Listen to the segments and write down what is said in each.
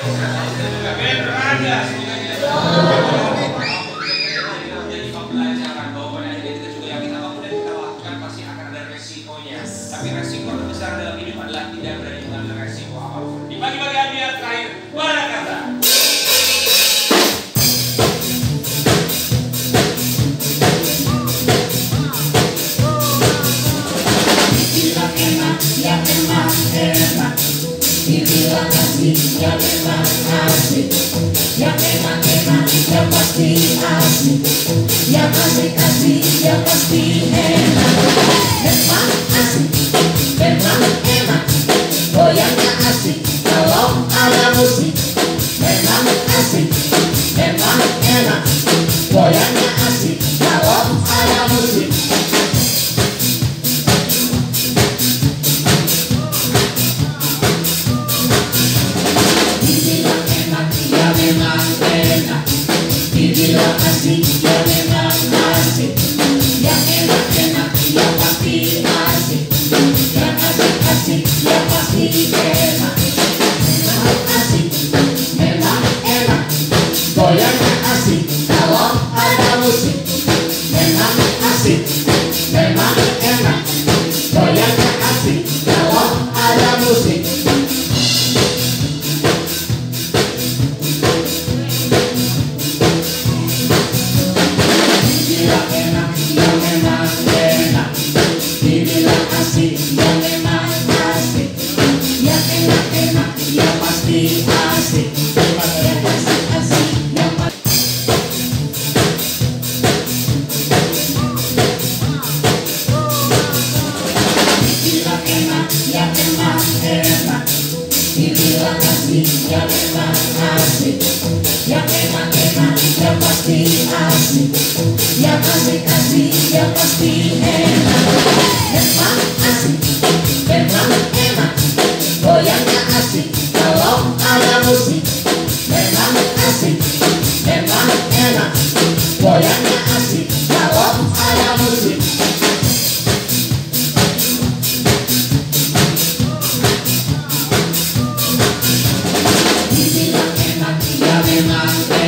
Dibilang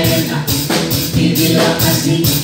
enak, dibilang asik.